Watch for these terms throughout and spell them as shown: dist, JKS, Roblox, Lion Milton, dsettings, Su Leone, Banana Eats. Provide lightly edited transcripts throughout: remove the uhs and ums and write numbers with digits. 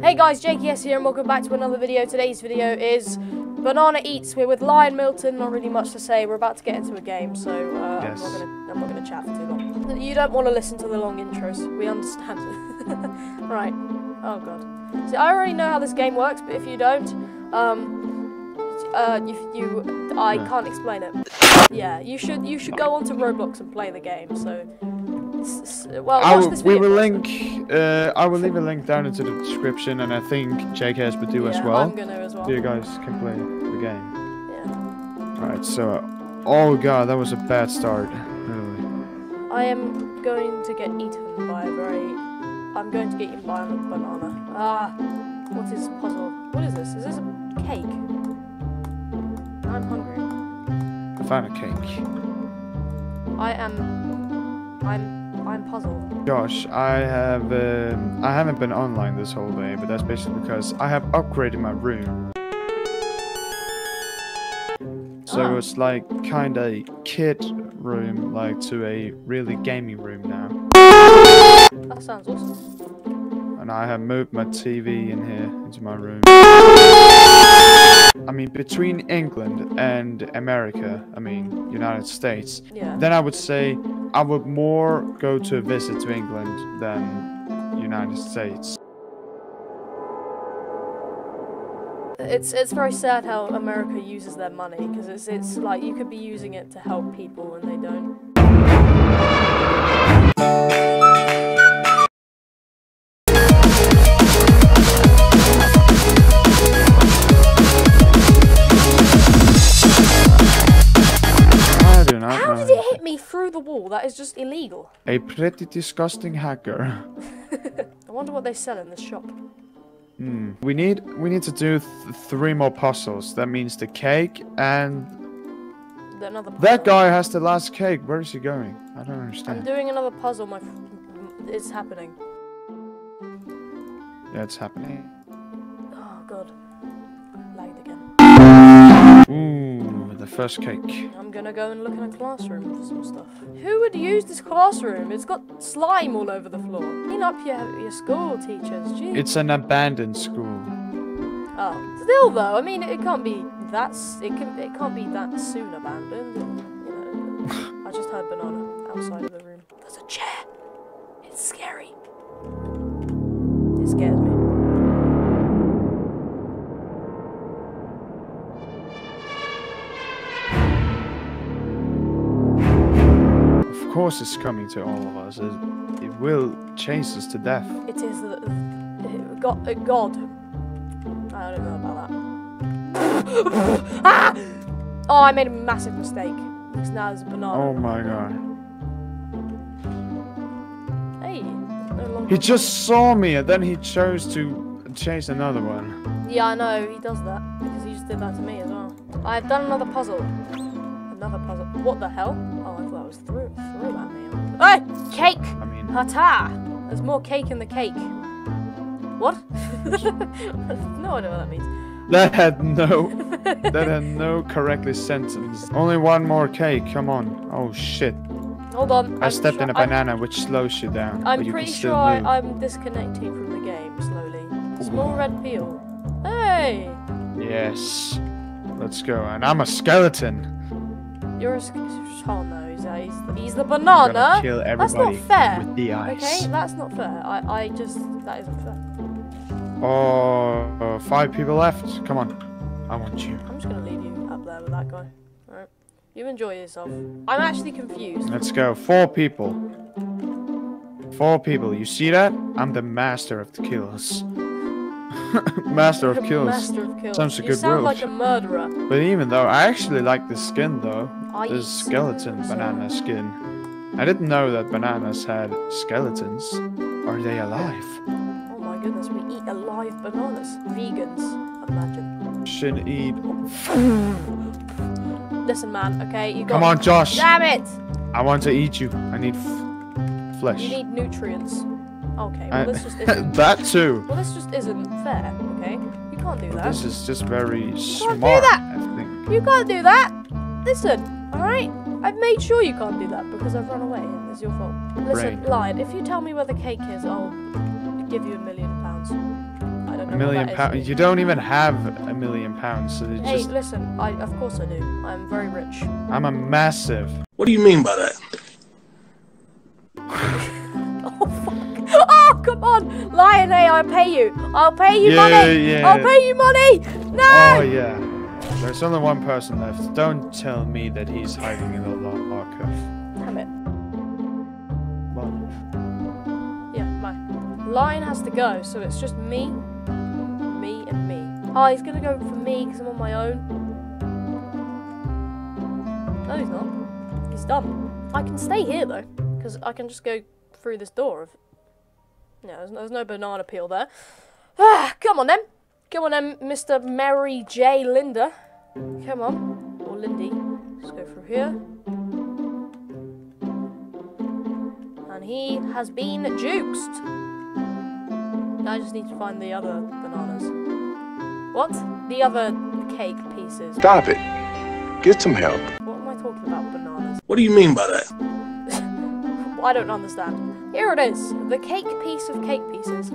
Hey guys, JKS here and welcome back to another video. Today's video is Banana Eats. We're with Lion Milton, not really much to say. We're about to get into a game, so yes. I'm not going to chat for too long. You don't want to listen to the long intros, we understand. Right, oh god. See, I already know how this game works, but if you don't, I can't explain it. Yeah, you should go onto Roblox and play the game, so... Well, I will leave a link down into the description, and I think JKS would do as well. I'm gonna as well. So you guys can play the game. Yeah. Alright, so oh god, that was a bad start. Really. I am going to get eaten by a very. I'm going to get eaten by a banana. Ah, what is puzzle? What is this? Is this a cake? I'm hungry. I found a cake. I'm puzzled. Gosh, I haven't been online this whole day, but that's basically because I have upgraded my room. So It's like kinda kid room, like to a really gaming room now. That sounds awesome. And I have moved my TV in here into my room. I mean, between England and America, I mean United States. Yeah. Then I would say I would more go to a visit to England than United States. It's very sad how America uses their money, because it's like you could be using it to help people and they don't. Through the wall, that is just illegal. A pretty disgusting hacker. I wonder what they sell in this shop. We need to do three more puzzles. That means the cake and another puzzle. That guy has the last cake. Where is he going? I don't understand. I'm doing another puzzle. It's happening. Yeah, it's happening. Oh god, lagged again. The first cake. I'm gonna go and look in a classroom for some stuff. Who would use this classroom? It's got slime all over the floor. Clean up your school, teachers. Jeez. It's an abandoned school. Oh, still though. I mean, it can't be that. It can't be that soon abandoned. You know. I just heard banana outside of the room. There's a chair. It's scary. It scares me. Of course it's coming to all of us. It will chase us to death. It is God. I don't know about that. Ah! Oh, I made a massive mistake. Because now there's a banana. Oh my god. Hey. He just saw me and then he chose to chase another one. Yeah, I know. He does that. Because he just did that to me as well. I've done another puzzle. Another puzzle. What the hell? Oh, I thought I was through at me. Oh, cake! I mean... Hata! There's more cake in the cake. What? No idea what that means. That had no correctly sentence. Only one more cake, come on. Oh, shit. Hold on. I stepped in a banana, which slows you down. I'm pretty sure I'm disconnecting from the game, slowly. Small red peel. Hey! Yes. Let's go. And I'm a skeleton. You're a he's the banana. Kill everybody. That's not fair. With the ice. Okay, that's not fair. That isn't fair. Oh, 5 people left. Come on, I want you. I'm just gonna leave you up there with that guy. All right, you enjoy yourself. I'm actually confused. Let's go. 4 people. 4 people. You see that? I'm the master of the kills. Master of kills. Master of kills. Sounds a good word. You sound like a murderer. But even though I actually like this skin though. This skeleton banana skin. I didn't know that bananas had skeletons. Are they alive? Oh my goodness, we eat alive bananas. Vegans, imagine. Shouldn't eat. Listen man, okay, you got. Come on Josh. Damn it! I want to eat you. I need flesh. You need nutrients. Okay, well this just isn't... That too! Well this just isn't fair, okay? You can't do that. This is just very smart, I think. You can't do that! Listen, alright? I've made sure you can't do that, because I've run away and it's your fault. Listen, Lion, if you tell me where the cake is, I'll give you £1 million. I £1 million. You don't even have £1 million, so they just... Hey, listen, of course I do. I'm very rich. I'm a massive... What do you mean by that? Oh, fuck. Oh, come on. Lion, hey, I'll pay you. I'll pay you money. Yeah. I'll pay you money. No! Oh, yeah. There's only one person left. Don't tell me that he's hiding in the locker. Damn it. Well, yeah, mine. Lion has to go, so it's just me, me, and me. Oh, he's gonna go for me because I'm on my own. No, he's not. He's done. I can stay here though, because I can just go through this door. No, there's no banana peel there. Ah, come on then. Come on then, Mr. Mary J. Linda. Come on. Or Lindy. Let's go through here. And he has been juked. Now I just need to find the other bananas. What? The other cake pieces. Stop it. Get some help. What am I talking about, bananas? What do you mean by that? I don't understand. Here it is. The cake piece of cake pieces.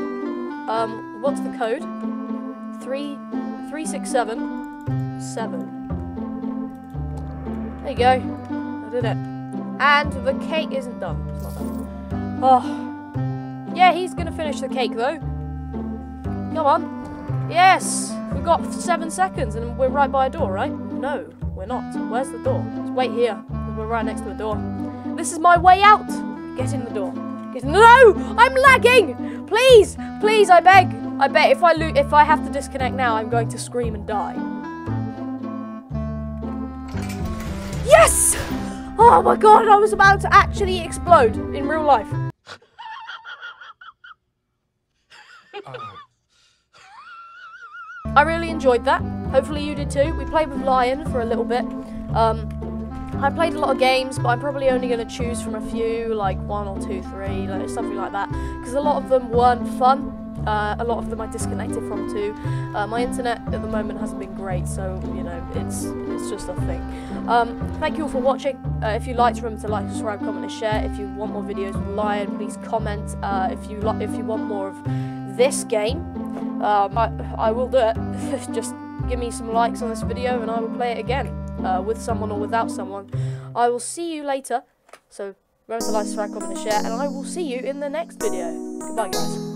What's the code? 3, 3, 6, 7, 7. There you go. I did it. And the cake isn't done. It's not done. Oh. Yeah, he's gonna finish the cake though. Come on. Yes. We've got 7 seconds, and we're right by a door, right? No, we're not. Where's the door? Let's wait here. We're right next to the door. This is my way out. Get in the door. Get in. No, I'm lagging. Please, please, I beg. I bet if I have to disconnect now, I'm going to scream and die. Yes! Oh my god, I was about to actually explode in real life. I really enjoyed that. Hopefully you did too. We played with Lion for a little bit. I played a lot of games, but I'm probably only going to choose from a few, like 1 or 2, 3, like, something like that, because a lot of them weren't fun. A lot of them I disconnected from too. My internet at the moment hasn't been great, so you know it's just a thing. Thank you all for watching. If you liked, remember to like, subscribe, comment, and share. If you want more videos with Lion, please comment. If you want more of this game, I will do it. Just give me some likes on this video, and I will play it again with someone or without someone. I will see you later. So remember to like, subscribe, comment, and share, and I will see you in the next video. Goodbye, guys.